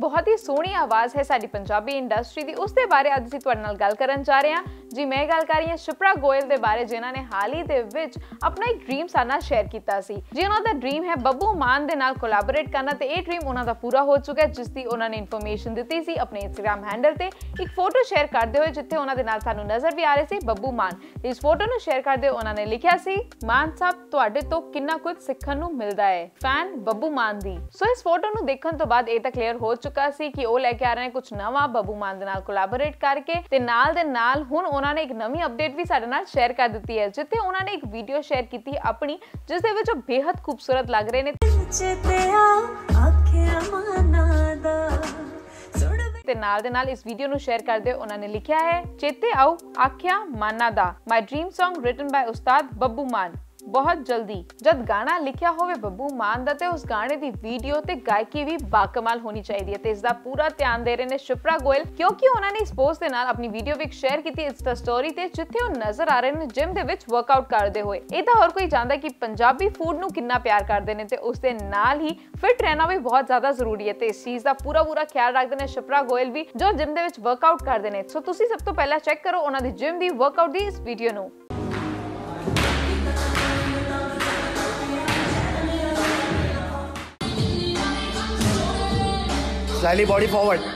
बहुत ही सोहनी आवाज़ है साडी पंजाबी इंडस्ट्री दी, उसके बारे अज असीं तुहाडे नाल गल करन जा रहे हां। जी मैं गल कर रही हां शिप्रा गोयल दे बारे, जिन्हां ने हाल ही दे विच अपना एक ड्रीम साना शेयर कीता सी। जी उन्हां दा ड्रीम है बब्बू मान दे नाल कोलैबोरेट करना, ते इह ड्रीम उन्हां दा पूरा हो चुका है, जिसकी उन्होंने इन्फॉर्मेशन दिती सी अपने इंस्टाग्राम हैंडल ते एक फोटो शेयर करते हुए, जिथे उन्हां दे नाल सानू नज़र भी आ रहे सी बब्बू मान। इस फोटो नू शेयर करते हुए उन्होंने लिखा सी, मान साहब तुहाडे तो कितना कुछ सीखण नू मिलदा है, फैन बब्बू मान दी। सो इस फोटो नू देखण तो बाद इह तां क्लीयर हो चुका सी कि ओह लेके आ रहे ने कुछ नवा बब्बू मान दे नाल कोलैबोरेट करके, ते नाल दे नाल हुण उन्होंने एक नवी अपडेट भी साडे नाल शेयर कर दिती है, जिथे उन्होंने एक वीडियो शेयर की थी अपनी, जिसदे विच ओह बेहद खूबसूरत लग रहे ने। इस वीडियो नू शेयर करते उन्होंने लिखा है, चेते आओ आख्या माना दा, my dream song written by उस्ताद बब्बू मान। बहुत जल्दी जब गाना लिखा होवे बब्बू मान दा, ते उस गाने दी वीडियो ते गायकी भी बाकमाल होनी चाहिए, ते इसदा पूरा ध्यान दे रहे ने शिप्रा गोयल, क्योंकि उन्होंने इस पोस्ट दे नाल अपनी वीडियो भी शेयर की इंस्टा स्टोरी ते, जिथे उह नजर आ रहे ने जिम दे विच वर्कआउट करदे होए। इह तां होर कोई जानदा कि पंजाबी फूड नू कितना प्यार करदे ने, ते उस दे नाल ही फिट रहना भी बहुत ज्यादा जरूरी है, ते इस चीज दा पूरा ख्याल रखदे ने शिप्रा गोयल भी, जो जिम दे विच वर्कआउट करदे ने। सो तुसीं सब तों पहला चेक करो उन्हां दी जिम दी वर्कआउट दी इस वीडियो नू। Slightly body forward.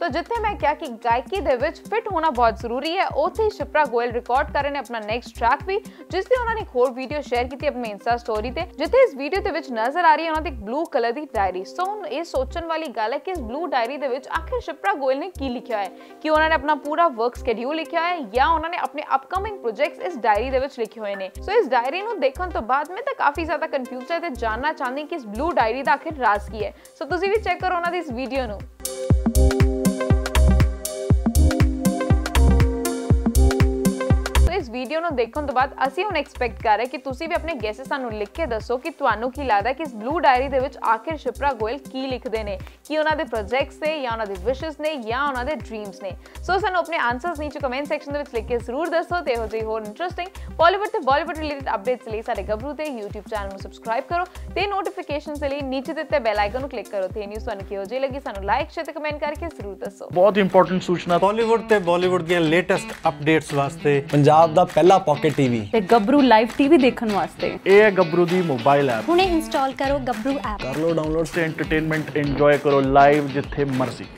तो जिथे मैं क्या कि गायकी दे विच फिट होना बहुत जरूरी है, उथे ही शिप्रा गोयल रिकॉर्ड कर रहे ने अपना नेक्स्ट ट्रैक भी, जिससे उन्होंने एक होर वीडियो शेयर की थी अपने इंस्टा स्टोरी ते, जिथे इस वीडियो दे विच नजर आ रही है उन्होंने एक ब्लू कलर की डायरी। सो ये सोचण वाली गल है कि इस ब्लू डायरी दे विच आखिर शिप्रा गोयल ने की लिखा है, कि उन्होंने अपना पूरा वर्क स्केड्यूल लिखा है या उन्होंने अपने अपकमिंग प्रोजेक्ट्स इस डायरी दे विच लिखे हुए ने। सो इस डायरी नू देखण तो बाद मैं तां काफी ज्यादा कंफ्यूज है, ते जानना चाहंदी कि इस ब्लू डायरी दा आखिर राज की है। सो तुसीं भी चेक करो उन्हां दी इस वीडियो नू। वीडियो नू देखण तो बाद असीं हुण एक्सपैक्ट कर रहे कि तुसीं भी अपने गैसेस सानू लिख के दसो कि तुहानू की लगदा कि इस ब्लू डायरी दे विच आखिर शिप्रा गोयल की लिखदे ने, कि उन्हां दे प्रोजेक्ट्स ने या उन्हां दे विशेस ने या उन्हां दे ड्रीम्स ने। सो सानू अपने आंसर्स नीचे कमेंट सैक्शन दे विच लिख के जरूर दसो, ते हो जी होर इंटरेस्टिंग बॉलीवुड ते बॉलीवुड रिलेटेड अपडेट्स लई साडे गबरू ते YouTube चैनल नू सब्सक्राइब करो, ते नोटिफिकेशनस लई नीचे दित्ते बेल आइकन नू क्लिक करो। ते न्यूज़ तुहानू किहो जी लगी सानू लाइक शेयर ते कमेंट करके जरूर दसो। बहुत इंपॉर्टेंट सूचना बॉलीवुड ते बॉलीवुड दी लेटेस्ट अपडेट्स वास्ते पंजाब दा पहला पॉकेट टीवी ते गबरू लाइव टीवी देखने वास्ते ए है गबरू दी मोबाइल ऐप। हुणे इंस्टॉल करो गबरू ऐप, कर लो डाउनलोड से एंटरटेनमेंट एंजॉय करो लाइव जिथे मर्जी।